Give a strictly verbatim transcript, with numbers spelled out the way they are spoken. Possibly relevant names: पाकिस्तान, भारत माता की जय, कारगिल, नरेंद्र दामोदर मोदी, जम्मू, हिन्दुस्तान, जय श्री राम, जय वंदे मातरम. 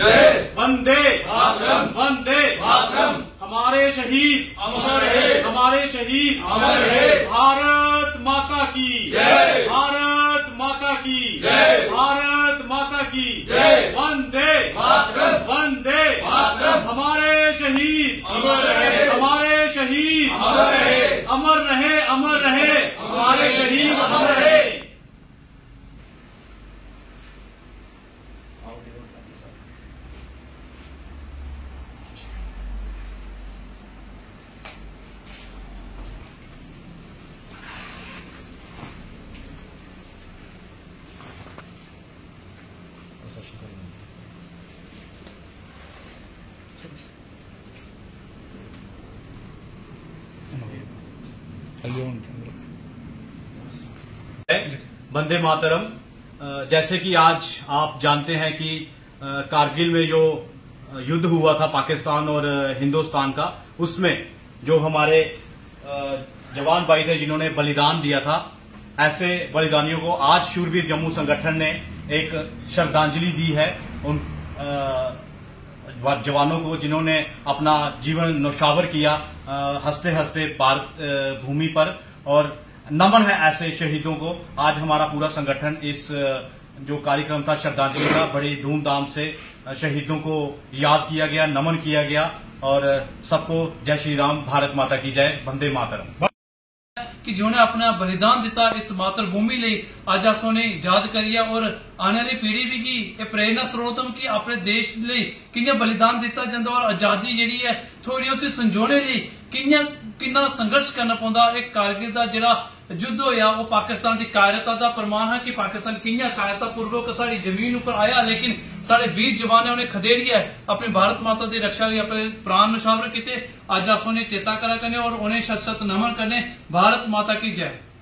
जय वंदे मातरम, वंदे मातरम। हमारे शहीद अमर है, हमारे शहीद अमर है। भारत माता की जय, भारत माता की जय, भारत माता की जय। वंदे मातरम, वंदे मातरम। हमारे शहीद अमर है, हमारे शहीद अमर है। अमर रहे, अमर रहे हमारे शहीद अमर है। वंदे मातरम। जैसे कि आज आप जानते हैं कि कारगिल में जो युद्ध हुआ था पाकिस्तान और हिन्दुस्तान का, उसमें जो हमारे जवान भाई थे जिन्होंने बलिदान दिया था, ऐसे बलिदानियों को आज शूरवीर जम्मू संगठन ने एक श्रद्धांजलि दी है। उन जवानों को जिन्होंने अपना जीवन नौशावर किया हंसते हंसते भारत भूमि पर, और नमन है ऐसे शहीदों को। आज हमारा पूरा संगठन इस जो कार्यक्रम था श्रद्धांजलि का, बड़ी धूमधाम से शहीदों को याद किया गया, नमन किया गया। और सबको जय श्री राम, भारत माता की जय, वंदे मातरम। कि जिन्होंने अपना बलिदान दिता इस मातृभूमि लिए, आज असों ने याद करिया और आने वाली पीढ़ी भी की प्रेरणा स्रोत कि अपने देश लिए कि बलिदान दिता जाता और आजादी जी है थोड़ी उसे संजोने लिए कि कितना संघर्ष करना पौंदा। एक कारगिल का जरा युद्ध होया वो पाकिस्तान की कायरता का प्रमाण है कि पाकिस्तान कि कायरता पूर्वक साड़ी जमीन उपर आया, लेकिन साढ़े वीर जवान उन्हें खदेड़िया अपनी भारत माता की रक्षा लिए अपने प्राण नशावर किए। अज अस उन्हें चेता करा करने और उन्हें शत शत नमन करने। भारत माता की जय।